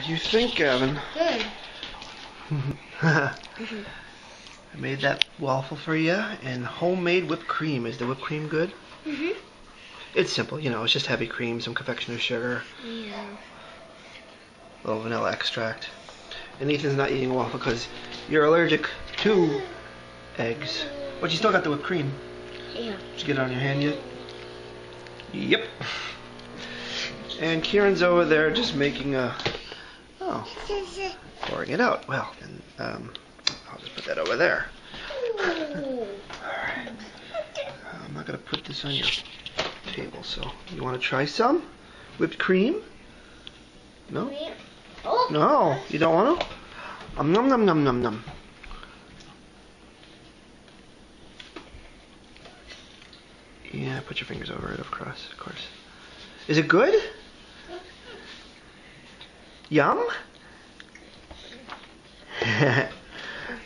What do you think, Gavin? Good. I made that waffle for you, and homemade whipped cream. Is the whipped cream good? Mm-hmm. It's simple, you know, it's just heavy cream, some confectioner's sugar. Yeah. A little vanilla extract. And Ethan's not eating waffle because you're allergic to eggs. But you still got the whipped cream. Yeah. Did you get it on your hand yet? Yep. And Kieran's over there just making a... Oh. Pouring it out. Well, then, I'll just put that over there. Alright. I'm not going to put this on your table, so... You want to try some? Whipped cream? No? No, you don't want to? Nom nom nom nom nom. Yeah, put your fingers over it, of course. Is it good? Yum?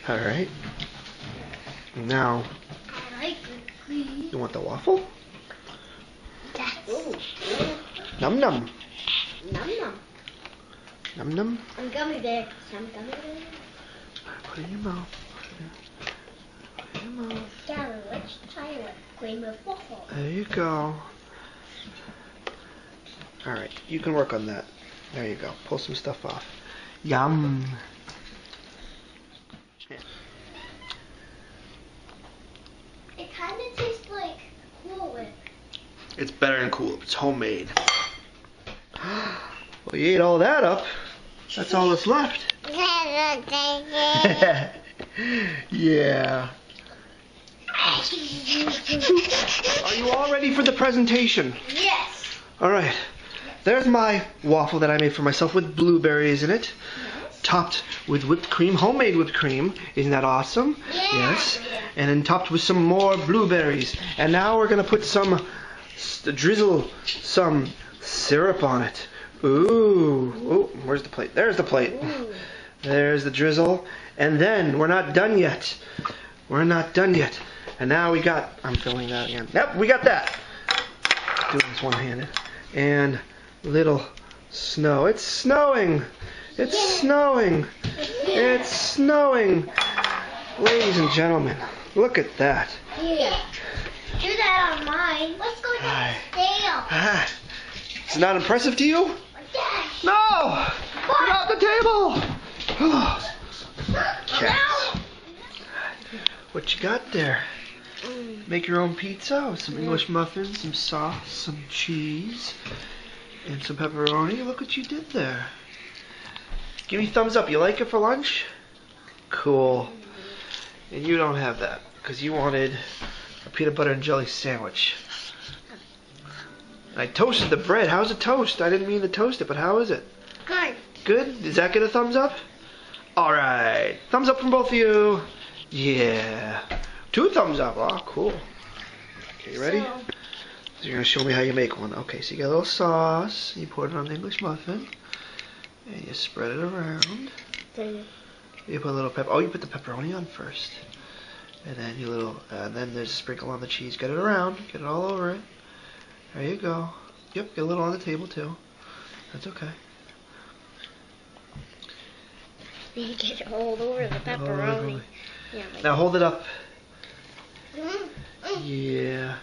Alright. Now, you want the waffle? Yes. Num num. Num num. Num num. Some gummy bears. Put it in your mouth. Put it in your mouth. Gavin, let's try a cream of waffle. There you go. Alright, you can work on that. There you go. Pull some stuff off. Yum. It kind of tastes like Cool Whip. It's better than Cool Whip. It's homemade. Well, you ate all that up. That's all that's left. Yeah. Are you all ready for the presentation? Yes. All right. There's my waffle that I made for myself with blueberries in it, yes. Topped with whipped cream, homemade whipped cream. Isn't that awesome? Yeah. Yes. And then topped with some more blueberries. And now we're going to put some, drizzle some syrup on it. Ooh. Ooh, where's the plate? There's the plate. Ooh. There's the drizzle. And then we're not done yet. We're not done yet. And now we got, I'm filling that again. Yep, we got that. Doing this one-handed. And... little snow. It's snowing. It's snowing. Yeah. It's snowing. Ladies and gentlemen, look at that. Yeah. Do that on mine. Let's go down the stairs. It's not impressive to you? Yes. No. Get off the table. Oh. Cats. What you got there? Make your own pizza with some English muffins, some sauce, some cheese. And some pepperoni. Look what you did there. Give me thumbs up. You like it for lunch? Cool. And you don't have that because you wanted a peanut butter and jelly sandwich. And I toasted the bread. How's it toast? I didn't mean to toast it, but how is it? Good. Good? Does that get a thumbs up? Alright. Thumbs up from both of you. Yeah. 2 thumbs up. Oh, cool. Okay, you ready? So you're going to show me how you make one. Okay, so you got a little sauce, and you pour it on the English muffin, and you spread it around. You put a little pepper. Oh, you put the pepperoni on first, and then you little, and then there's a sprinkle on the cheese. Get it around, get it all over it. There you go. Yep, get a little on the table too. That's okay. You get it all over the pepperoni. Yeah, now hold it up. Yeah.